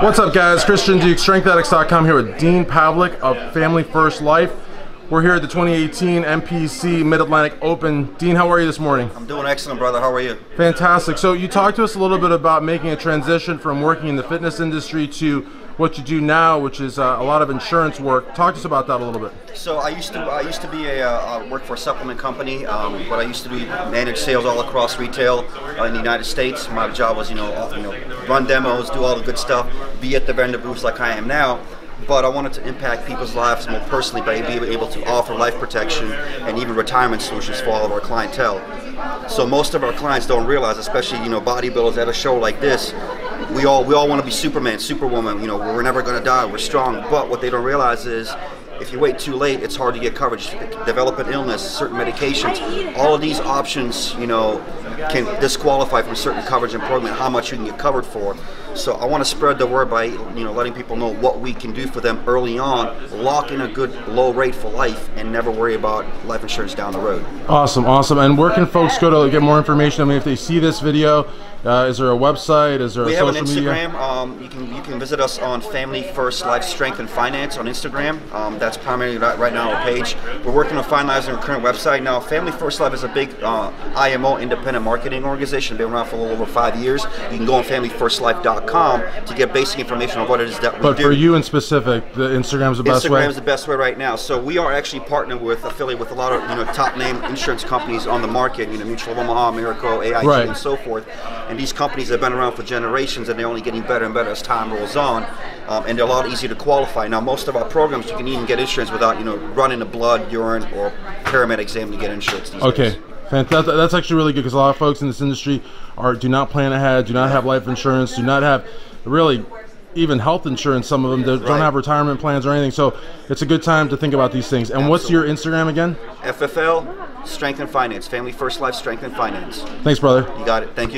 What's up, guys? Christian Duque, strengthaddicts.com, here with Dean Pavlik of Family First Life. We're here at the 2018 NPC Mid-Atlantic Open. Dean, how are you this morning? I'm doing excellent, brother. How are you? Fantastic. So you talked to us a little bit about making a transition from working in the fitness industry to what you do now, which is a lot of insurance work. Talk to us about that a little bit. So I used to be work for a supplement company, but I used to manage sales all across retail in the United States. My job was, run demos, do all the good stuff, be at the vendor booths like I am now. But I wanted to impact people's lives more personally by being able to offer life protection and even retirement solutions for all of our clientele. So most of our clients don't realize, especially bodybuilders at a show like this, we all want to be Superman, Superwoman. We're never going to die. We're strong. But what they don't realize is, if you wait too late, it's hard to get coverage. Develop an illness, certain medications, all of these options, can disqualify from certain coverage and program, how much you can get covered for. So I want to spread the word by, letting people know what we can do for them early on, lock in a good low rate for life, and never worry about life insurance down the road. Awesome, awesome. And where can folks go to get more information? I mean, if they see this video, is there a website? Is there a social media? We have an Instagram. You can visit us on Family First Life Strength and Finance on Instagram. That's primarily right now our page. We're working on finalizing our current website now. Family First Life is a big IMO, independent marketing organization, been around for a little over 5 years. You can go on familyfirstlife.com to get basic information on what it is that we do. But for you in specific, the Instagram is the best way? Instagram is the best way right now. So we are actually partnered with, affiliate with a lot of top name insurance companies on the market, Mutual Omaha, Miracle, AIG, right, and so forth. And these companies have been around for generations, and they're only getting better and better as time rolls on. And they're a lot easier to qualify. Now, most of our programs, you can even get insurance without, running the blood, urine, or paramedic exam to get insurance these days. Okay. Fantastic. That's actually really good, because a lot of folks in this industry do not plan ahead, do not have life insurance, do not have really even health insurance. Some of them don't have retirement plans or anything. So it's a good time to think about these things. And what's your Instagram again? FFL Strength and Finance. Family First Life Strength and Finance. Thanks, brother. You got it. Thank you.